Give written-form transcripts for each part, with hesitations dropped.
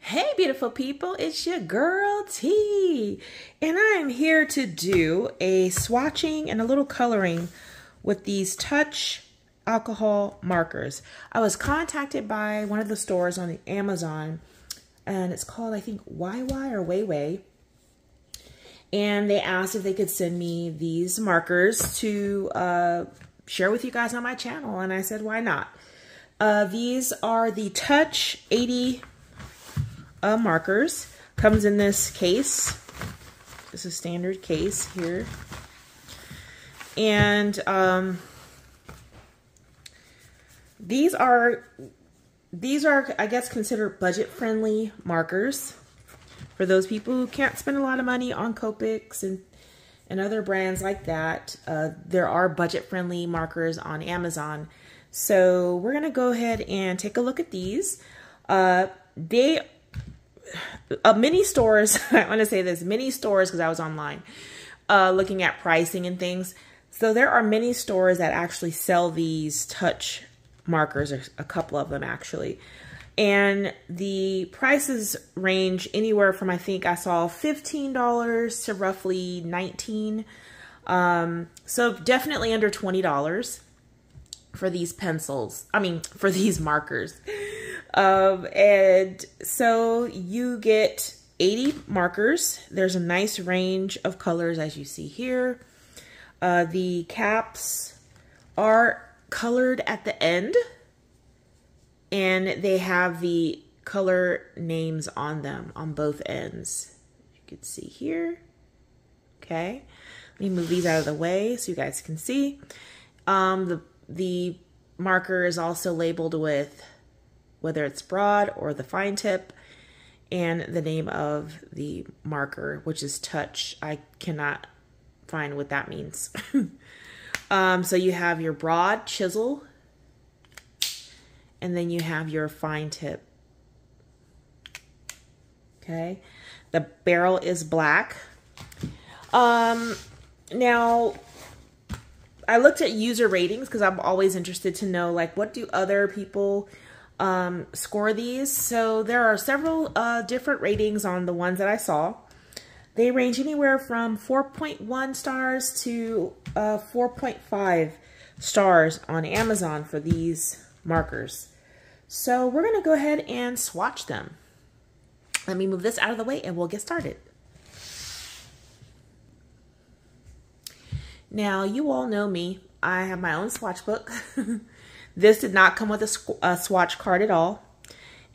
Hey beautiful people, it's your girl T, and I'm here to do a swatching and a little coloring with these Touch Alcohol Markers. I was contacted by one of the stores on the Amazon, and it's called, I think, YY or Wayway, and they asked if they could send me these markers to share with you guys on my channel, and I said, why not? These are the Touch 80 markers. Comes in this case. This is a standard case here, and these are I guess considered budget friendly markers for those people who can't spend a lot of money on Copics and other brands like that. There are budget friendly markers on Amazon, so we're gonna go ahead and take a look at these. Many stores, I want to say this, many stores, because I was online looking at pricing and things. So there are many stores that actually sell these Touch markers, or a couple of them actually. And the prices range anywhere from, I think I saw $15 to roughly $19. So definitely under $20 for these pencils. I mean, for these markers. And so you get 80 markers. There's a nice range of colors, as you see here. The caps are colored at the end, and they have the color names on them on both ends. You can see here. Okay, let me move these out of the way so you guys can see. The marker is also labeled with whether it's broad or the fine tip, and the name of the marker, which is Touch. I cannot find what that means. So you have your broad chisel, and then you have your fine tip. Okay, the barrel is black. Now, I looked at user ratings because I'm always interested to know, like, what do other people score these. So there are several different ratings on the ones that I saw. They range anywhere from 4.1 stars to 4.5 stars on Amazon for these markers. So we're going to go ahead and swatch them. Let me move this out of the way and we'll get started. Now, you all know me. I have my own swatch book. This did not come with a swatch card at all,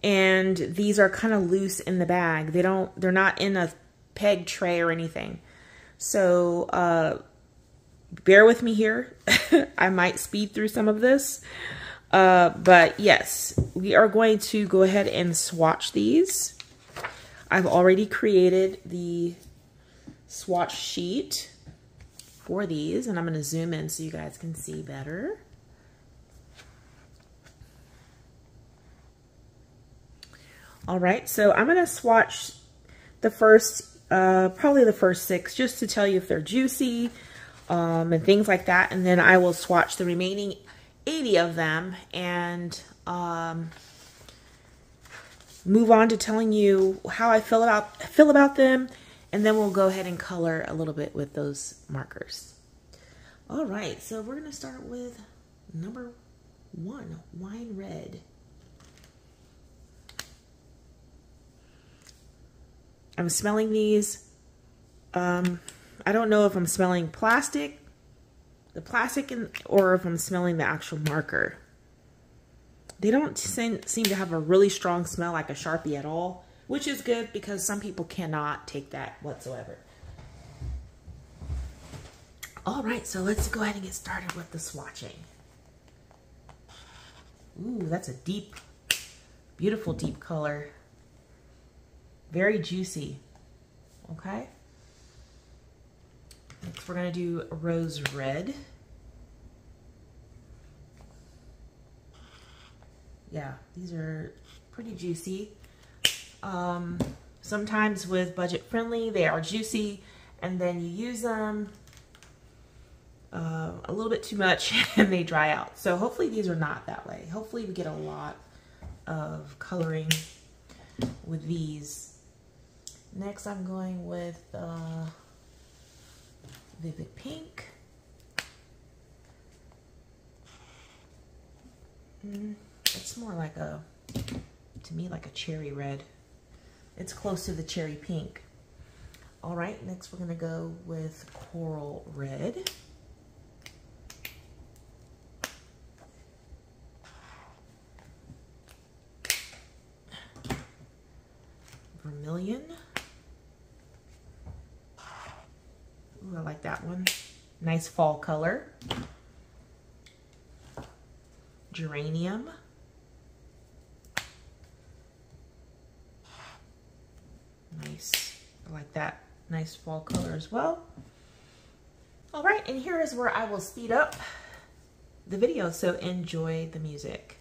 and these are kind of loose in the bag. They're not in a peg tray or anything. So bear with me here. I might speed through some of this, but yes, we are going to go ahead and swatch these. I've already created the swatch sheet for these, and I'm going to zoom in so you guys can see better. All right, so I'm going to swatch the first, probably the first six, just to tell you if they're juicy and things like that. And then I will swatch the remaining 80 of them and move on to telling you how I feel about them. And then we'll go ahead and color a little bit with those markers. All right, so we're going to start with number one, Wine Red. I'm smelling these. I don't know if I'm smelling plastic, or if I'm smelling the actual marker. They don't seem to have a really strong smell like a Sharpie at all, which is good because some people cannot take that whatsoever. All right, so let's go ahead and get started with the swatching. Ooh, that's a deep, beautiful deep color. Very juicy, okay? Next, we're gonna do Rose Red. Yeah, these are pretty juicy. Sometimes with budget friendly, they are juicy, and then you use them a little bit too much and they dry out. So hopefully these are not that way. Hopefully we get a lot of coloring with these. Next, I'm going with Vivid Pink. It's more like a, to me, like a cherry red. It's close to the cherry pink. All right, next we're gonna go with Coral Red. Vermilion. Ooh, I like that one. Nice fall color. Geranium. Nice. I like that. Nice fall color as well. All right, and here is where I will speed up the video, so enjoy the music.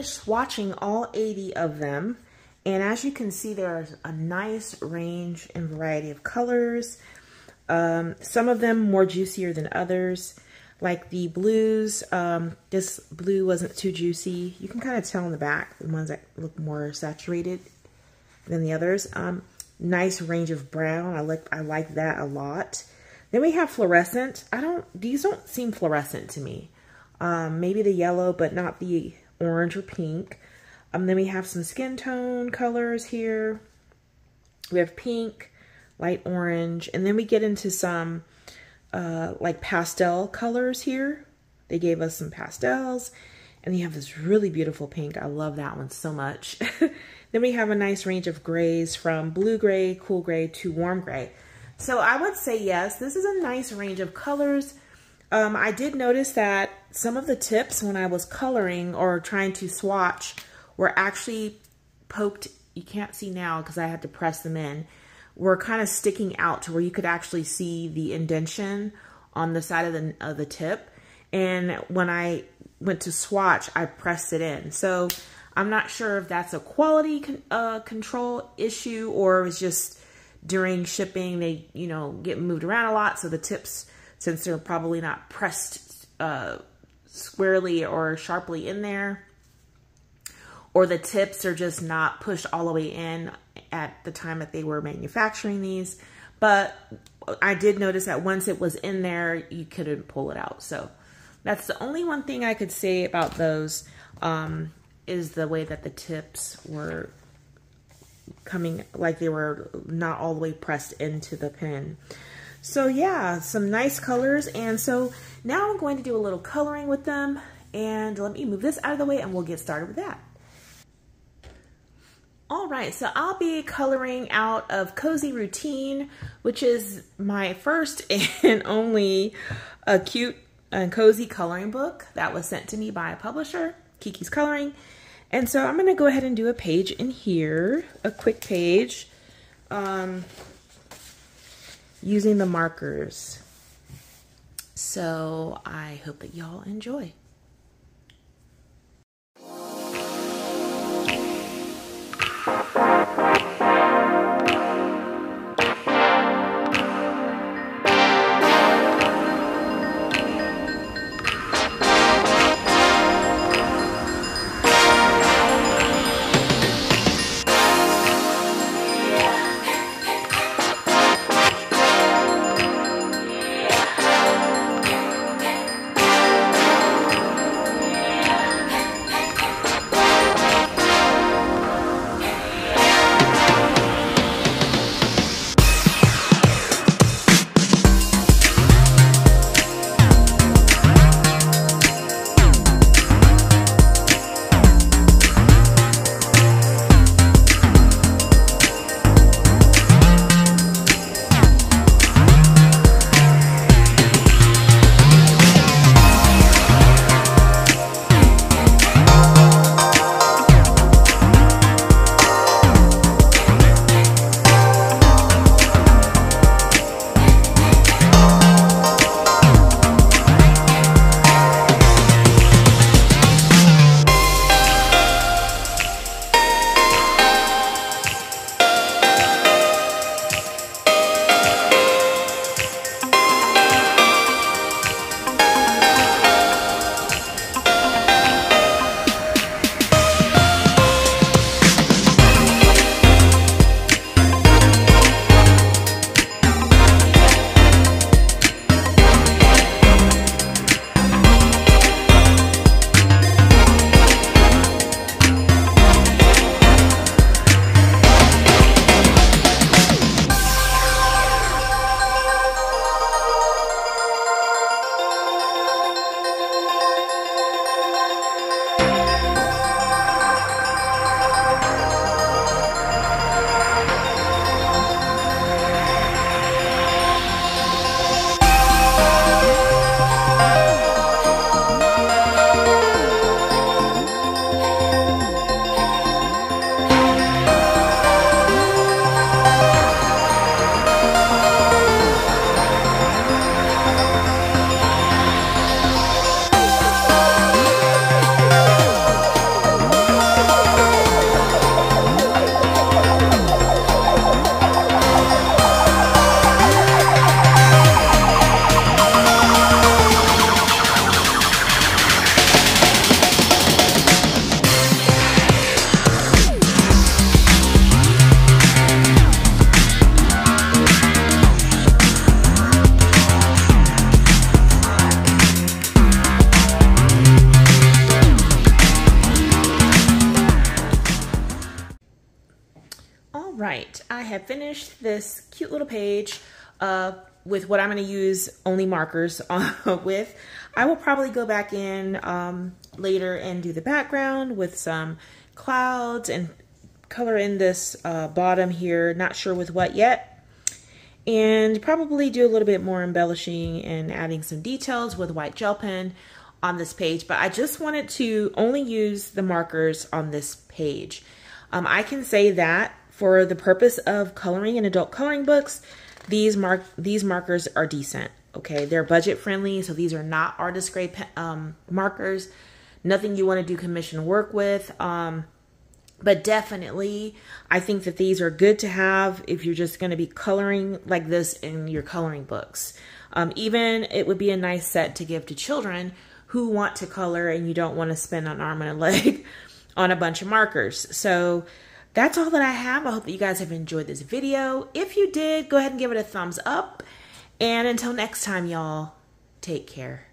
finished swatching all 80 of them. And as you can see, there's a nice range and variety of colors. Some of them more juicier than others, like the blues. This blue wasn't too juicy. You can kind of tell in the back, the ones that look more saturated than the others. Nice range of brown. I like that a lot. Then we have fluorescent. These don't seem fluorescent to me. Maybe the yellow, but not the orange or pink. Then we have some skin tone colors here. We have pink, light orange, and then we get into some like pastel colors here. They gave us some pastels, and you have this really beautiful pink. I love that one so much. Then we have a nice range of grays, from blue gray, cool gray, to warm gray. So I would say yes, this is a nice range of colors. I did notice that some of the tips when I was coloring or trying to swatch were actually poked. You can't see now because I had to press them in. Were kind of sticking out to where you could actually see the indentation on the side of the tip. And when I went to swatch, I pressed it in. So I'm not sure if that's a quality control issue, or it was just during shipping, they, you know, get moved around a lot. So the tips, since they're probably not pressed squarely or sharply in there, or the tips are just not pushed all the way in at the time that they were manufacturing these. But I did notice that once it was in there, you couldn't pull it out. So that's the only one thing I could say about those, is the way that the tips were coming, like they were not all the way pressed into the pen. So yeah, some nice colors. And so now I'm going to do a little coloring with them, and let me move this out of the way and we'll get started with that. All right, so I'll be coloring out of Cozy Routine, which is my first and only cute and cozy coloring book that was sent to me by a publisher, Kiki's Coloring. And so I'm gonna go ahead and do a page in here, a quick page, using the markers. So I hope that y'all enjoy. have finished this cute little page with what I'm going to use only markers with. I will probably go back in later and do the background with some clouds and color in this bottom here, not sure with what yet, and probably do a little bit more embellishing and adding some details with a white gel pen on this page, but I just wanted to only use the markers on this page. I can say that for the purpose of coloring in adult coloring books, these markers are decent, okay? They're budget friendly, so these are not artist grade markers, nothing you want to do commission work with, but definitely I think that these are good to have if you're just going to be coloring like this in your coloring books. Even it would be a nice set to give to children who want to color and you don't want to spend an arm and a leg on a bunch of markers. So that's all that I have. I hope that you guys have enjoyed this video. If you did, go ahead and give it a thumbs up. And until next time, y'all, take care.